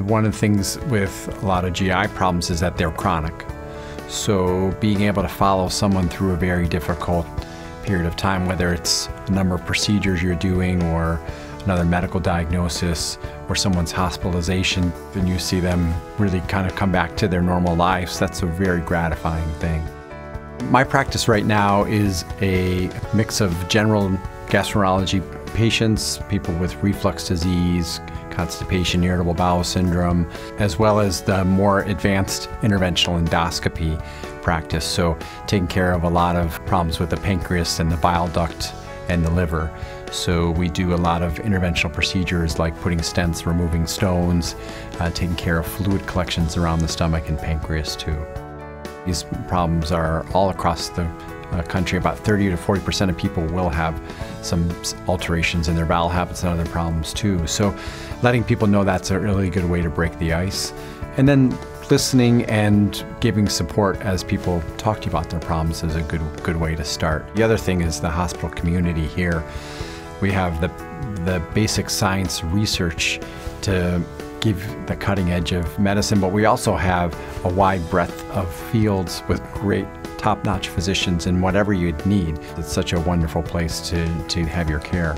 One of the things with a lot of GI problems is that they're chronic. So being able to follow someone through a very difficult period of time, whether it's the number of procedures you're doing or another medical diagnosis or someone's hospitalization, then you see them really kind of come back to their normal lives. That's a very gratifying thing. My practice right now is a mix of general gastroenterology patients, people with reflux disease, constipation, irritable bowel syndrome, as well as the more advanced interventional endoscopy practice. So taking care of a lot of problems with the pancreas and the bile duct and the liver. So we do a lot of interventional procedures like putting stents, removing stones, taking care of fluid collections around the stomach and pancreas too. These problems are all across the country. About 30% to 40% of people will have some alterations in their bowel habits and other problems too. So letting people know that's a really good way to break the ice. And then listening and giving support as people talk to you about their problems is a good way to start. The other thing is the hospital community here. We have the basic science research to give the cutting edge of medicine, but we also have a wide breadth of fields with great top-notch physicians in whatever you'd need. It's such a wonderful place to have your care.